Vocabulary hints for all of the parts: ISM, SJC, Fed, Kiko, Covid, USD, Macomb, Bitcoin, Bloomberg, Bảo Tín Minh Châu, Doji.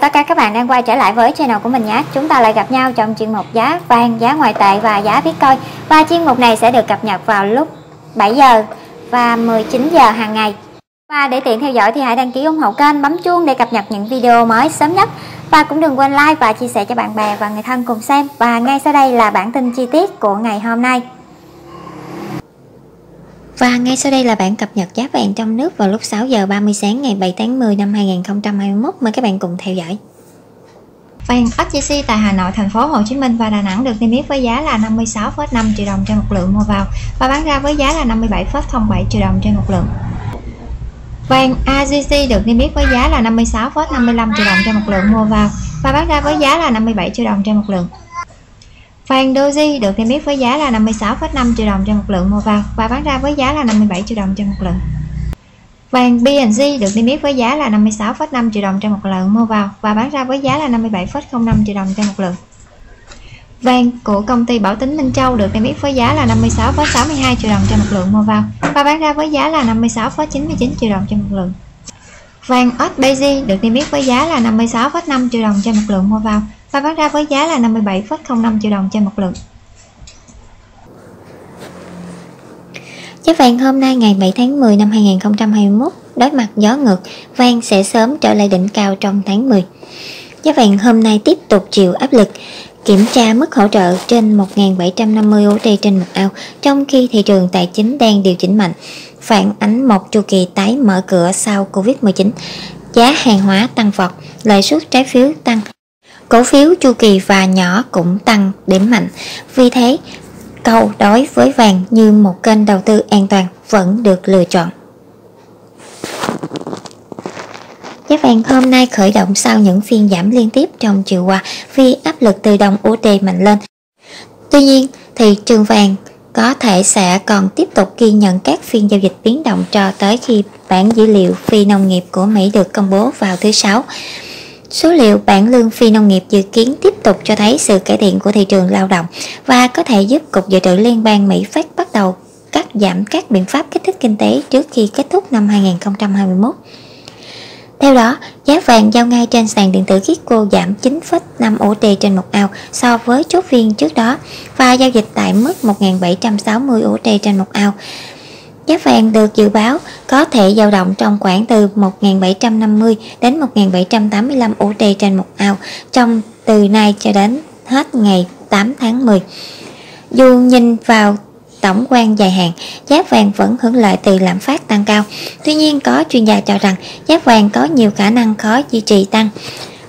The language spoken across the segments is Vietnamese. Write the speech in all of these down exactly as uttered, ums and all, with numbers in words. chào tất cả các bạn đang quay trở lại với channel của mình nhé. Chúng ta lại gặp nhau trong chuyên mục giá vàng, giá ngoại tệ và giá Bitcoin. Và chuyên mục này sẽ được cập nhật vào lúc bảy giờ và mười chín giờ hàng ngày. Và để tiện theo dõi thì hãy đăng ký ủng hộ kênh, bấm chuông để cập nhật những video mới sớm nhất. Và cũng đừng quên like và chia sẻ cho bạn bè và người thân cùng xem. Và ngay sau đây là bản tin chi tiết của ngày hôm nay. Và ngay sau đây là bản cập nhật giá vàng trong nước vào lúc sáu giờ ba mươi sáng ngày bảy tháng mười năm hai nghìn không trăm hai mươi mốt. Mời các bạn cùng theo dõi. Vàng ét gi xê tại Hà Nội, thành phố Hồ Chí Minh và Đà Nẵng được niêm yết với giá là năm mươi sáu phẩy năm triệu đồng trên một lượng mua vào và bán ra với giá là năm mươi bảy phẩy không bảy triệu đồng trên một lượng. Vàng a gi xê được niêm yết với giá là năm mươi sáu phẩy năm mươi lăm triệu đồng trên một lượng mua vào và bán ra với giá là năm mươi bảy triệu đồng trên một lượng. Vàng Doji được niêm yết với giá là năm mươi sáu phẩy năm triệu đồng trên một lượng mua vào và bán ra với giá là năm mươi bảy triệu đồng trên một lượng. Vàng bê en giê được niêm yết với giá là năm mươi sáu phẩy năm triệu đồng trên một lượng mua vào và bán ra với giá là năm mươi bảy phẩy không năm triệu đồng trên một lượng. Vàng của công ty Bảo Tín Minh Châu được niêm yết với giá là năm mươi sáu phẩy sáu hai triệu đồng trên một lượng mua vào và bán ra với giá là năm mươi sáu phẩy chín mươi chín triệu đồng trên một lượng. Vàng o dét i được niêm yết với giá là năm mươi sáu phẩy năm triệu đồng trên một lượng mua vào và bán ra với giá là năm mươi bảy phẩy không năm triệu đồng trên một lượng. Giá vàng hôm nay ngày bảy tháng mười năm hai nghìn không trăm hai mươi mốt đối mặt gió ngược, vàng sẽ sớm trở lại đỉnh cao trong tháng mười. Giá vàng hôm nay tiếp tục chịu áp lực, kiểm tra mức hỗ trợ trên một nghìn bảy trăm năm mươi U S D trên một ao, trong khi thị trường tài chính đang điều chỉnh mạnh, phản ánh một chu kỳ tái mở cửa sau Covid mười chín. Giá hàng hóa tăng vọt, lãi suất trái phiếu tăng, cổ phiếu chu kỳ và nhỏ cũng tăng điểm mạnh. Vì thế, cầu đối với vàng như một kênh đầu tư an toàn vẫn được lựa chọn. Giá vàng hôm nay khởi động sau những phiên giảm liên tiếp trong chiều qua vì áp lực từ đồng u ét đê mạnh lên. Tuy nhiên, thị trường vàng có thể sẽ còn tiếp tục ghi nhận các phiên giao dịch biến động cho tới khi bản dữ liệu phi nông nghiệp của Mỹ được công bố vào thứ Sáu. Số liệu bảng lương phi nông nghiệp dự kiến tiếp tục cho thấy sự cải thiện của thị trường lao động và có thể giúp Cục Dự trữ Liên bang Mỹ Fed bắt đầu cắt giảm các biện pháp kích thích kinh tế trước khi kết thúc năm hai nghìn không trăm hai mươi mốt. Theo đó, giá vàng giao ngay trên sàn điện tử Kiko giảm chín phẩy năm U S D trên một ao so với chốt phiên trước đó và giao dịch tại mức một nghìn bảy trăm sáu mươi U S D trên một ao. Giá vàng được dự báo có thể dao động trong khoảng từ một nghìn bảy trăm năm mươi đến một nghìn bảy trăm tám mươi lăm U S D trên một ao trong từ nay cho đến hết ngày tám tháng mười. Dù nhìn vào tổng quan dài hạn, giá vàng vẫn hưởng lợi từ lạm phát tăng cao. Tuy nhiên, có chuyên gia cho rằng giá vàng có nhiều khả năng khó duy trì tăng,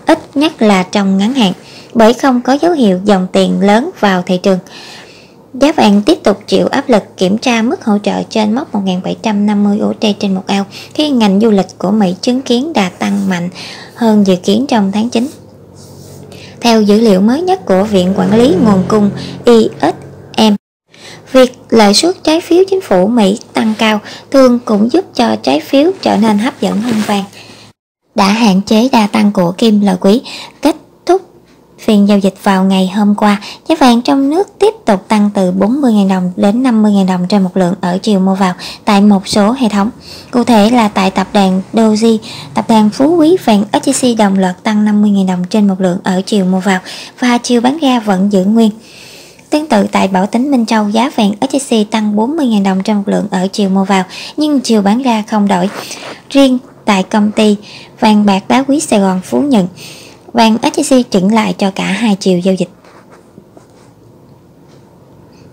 ít nhất là trong ngắn hạn, bởi không có dấu hiệu dòng tiền lớn vào thị trường. Giá vàng tiếp tục chịu áp lực kiểm tra mức hỗ trợ trên mốc một nghìn bảy trăm năm mươi U S D trên một ao khi ngành du lịch của Mỹ chứng kiến đà tăng mạnh hơn dự kiến trong tháng chín. Theo dữ liệu mới nhất của Viện Quản lý Nguồn cung I S M, việc lãi suất trái phiếu chính phủ Mỹ tăng cao thường cũng giúp cho trái phiếu trở nên hấp dẫn hơn vàng, đã hạn chế đà tăng của kim loại quý. Kết thúc phiên giao dịch vào ngày hôm qua, giá vàng trong nước tiếp tục tăng từ bốn mươi nghìn đồng đến năm mươi nghìn đồng trên một lượng ở chiều mua vào tại một số hệ thống. Cụ thể là tại tập đoàn Doji, tập đoàn Phú Quý, vàng ét gi xê đồng loạt tăng năm mươi nghìn đồng trên một lượng ở chiều mua vào và chiều bán ra vẫn giữ nguyên. Tương tự tại Bảo Tín Minh Châu, giá vàng a gi xê tăng bốn mươi nghìn đồng trên một lượng ở chiều mua vào nhưng chiều bán ra không đổi. Riêng tại công ty vàng bạc đá quý Sài Gòn Phú Nhuận, vàng a gi xê chỉnh lại cho cả hai chiều giao dịch.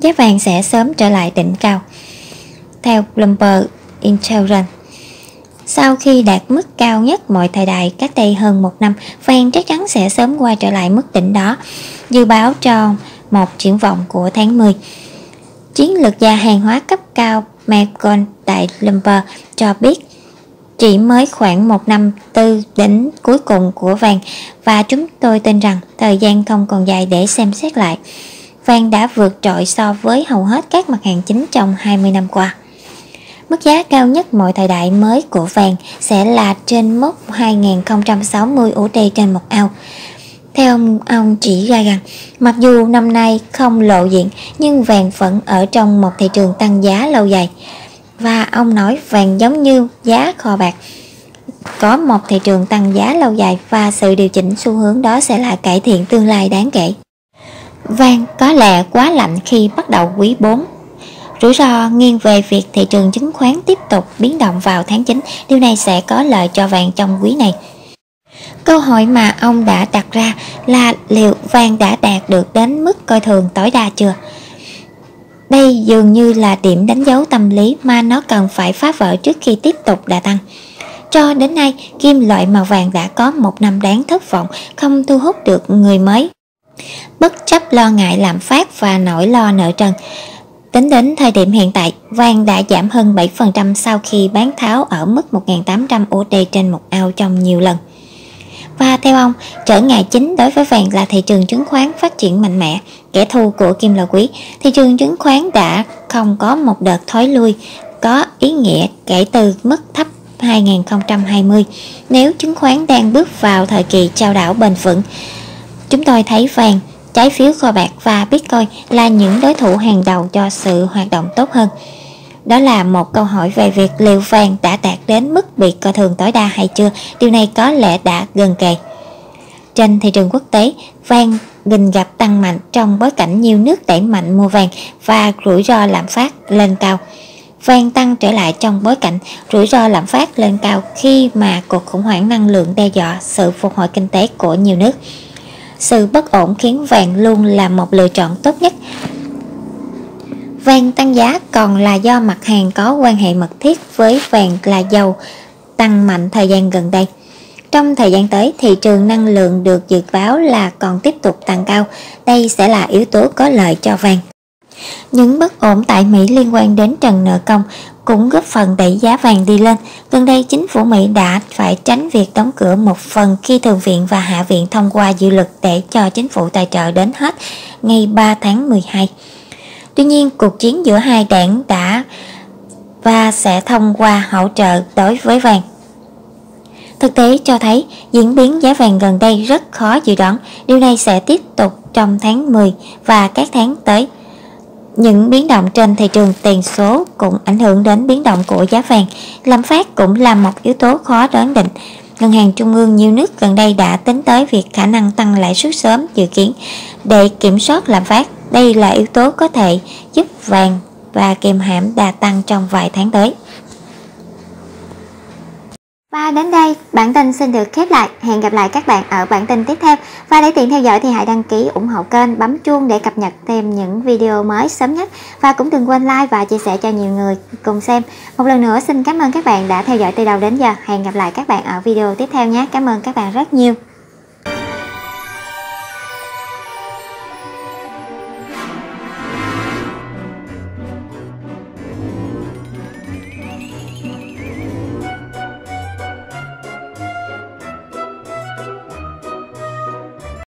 Giá vàng sẽ sớm trở lại đỉnh cao. Theo Bloomberg Intelligence, sau khi đạt mức cao nhất mọi thời đại cách đây hơn một năm, vàng chắc chắn sẽ sớm quay trở lại mức đỉnh đó, dự báo cho một triển vọng của tháng mười. Chiến lược gia hàng hóa cấp cao Macomb tại Bloomberg cho biết chỉ mới khoảng một năm từ đỉnh cuối cùng của vàng và chúng tôi tin rằng thời gian không còn dài để xem xét lại. Vàng đã vượt trội so với hầu hết các mặt hàng chính trong hai mươi năm qua. Mức giá cao nhất mọi thời đại mới của vàng sẽ là trên mốc hai nghìn không trăm sáu mươi U S D trên một ao. Theo ông, ông chỉ ra rằng mặc dù năm nay không lộ diện nhưng vàng vẫn ở trong một thị trường tăng giá lâu dài. Và ông nói vàng giống như giá kho bạc, có một thị trường tăng giá lâu dài và sự điều chỉnh xu hướng đó sẽ là cải thiện tương lai đáng kể. Vàng có lẽ quá lạnh khi bắt đầu quý bốn. Rủi ro nghiêng về việc thị trường chứng khoán tiếp tục biến động vào tháng chín, điều này sẽ có lợi cho vàng trong quý này. Câu hỏi mà ông đã đặt ra là liệu vàng đã đạt được đến mức coi thường tối đa chưa? Đây dường như là điểm đánh dấu tâm lý mà nó cần phải phá vỡ trước khi tiếp tục đà tăng. Cho đến nay, kim loại màu vàng đã có một năm đáng thất vọng, không thu hút được người mới. Bất chấp lo ngại lạm phát và nỗi lo nợ trần, tính đến thời điểm hiện tại, vàng đã giảm hơn bảy phần trăm sau khi bán tháo ở mức một nghìn tám trăm U S D trên một ao trong nhiều lần. Và theo ông, trở ngại chính đối với vàng là thị trường chứng khoán phát triển mạnh mẽ, kẻ thù của kim loại quý. Thị trường chứng khoán đã không có một đợt thối lui có ý nghĩa kể từ mức thấp hai nghìn không trăm hai mươi. Nếu chứng khoán đang bước vào thời kỳ trao đảo bền vững, chúng tôi thấy vàng, trái phiếu kho bạc và Bitcoin là những đối thủ hàng đầu cho sự hoạt động tốt hơn. Đó là một câu hỏi về việc liệu vàng đã đạt đến mức bị coi thường tối đa hay chưa, điều này có lẽ đã gần kề. Trên thị trường quốc tế, vàng bình gặp tăng mạnh trong bối cảnh nhiều nước đẩy mạnh mua vàng và rủi ro lạm phát lên cao. Vàng tăng trở lại trong bối cảnh rủi ro lạm phát lên cao khi mà cuộc khủng hoảng năng lượng đe dọa sự phục hồi kinh tế của nhiều nước. Sự bất ổn khiến vàng luôn là một lựa chọn tốt nhất. Vàng tăng giá còn là do mặt hàng có quan hệ mật thiết với vàng là dầu tăng mạnh thời gian gần đây. Trong thời gian tới, thị trường năng lượng được dự báo là còn tiếp tục tăng cao. Đây sẽ là yếu tố có lợi cho vàng. Những bất ổn tại Mỹ liên quan đến trần nợ công cũng góp phần đẩy giá vàng đi lên. Gần đây, chính phủ Mỹ đã phải tránh việc đóng cửa một phần khi Thượng viện và Hạ viện thông qua dự luật để cho chính phủ tài trợ đến hết ngày ba tháng mười hai. Tuy nhiên, cuộc chiến giữa hai đảng đã và sẽ thông qua hỗ trợ đối với vàng. Thực tế cho thấy diễn biến giá vàng gần đây rất khó dự đoán. Điều này sẽ tiếp tục trong tháng mười và các tháng tới. Những biến động trên thị trường tiền số cũng ảnh hưởng đến biến động của giá vàng. Lạm phát cũng là một yếu tố khó đoán định. Ngân hàng trung ương nhiều nước gần đây đã tính tới việc khả năng tăng lãi suất sớm dự kiến để kiểm soát lạm phát. Đây là yếu tố có thể giúp vàng và kiềm hãm đà tăng trong vài tháng tới. Và đến đây, bản tin xin được khép lại. Hẹn gặp lại các bạn ở bản tin tiếp theo. Và để tiện theo dõi thì hãy đăng ký ủng hộ kênh, bấm chuông để cập nhật thêm những video mới sớm nhất. Và cũng đừng quên like và chia sẻ cho nhiều người cùng xem. Một lần nữa xin cảm ơn các bạn đã theo dõi từ đầu đến giờ. Hẹn gặp lại các bạn ở video tiếp theo nhé. Cảm ơn các bạn rất nhiều.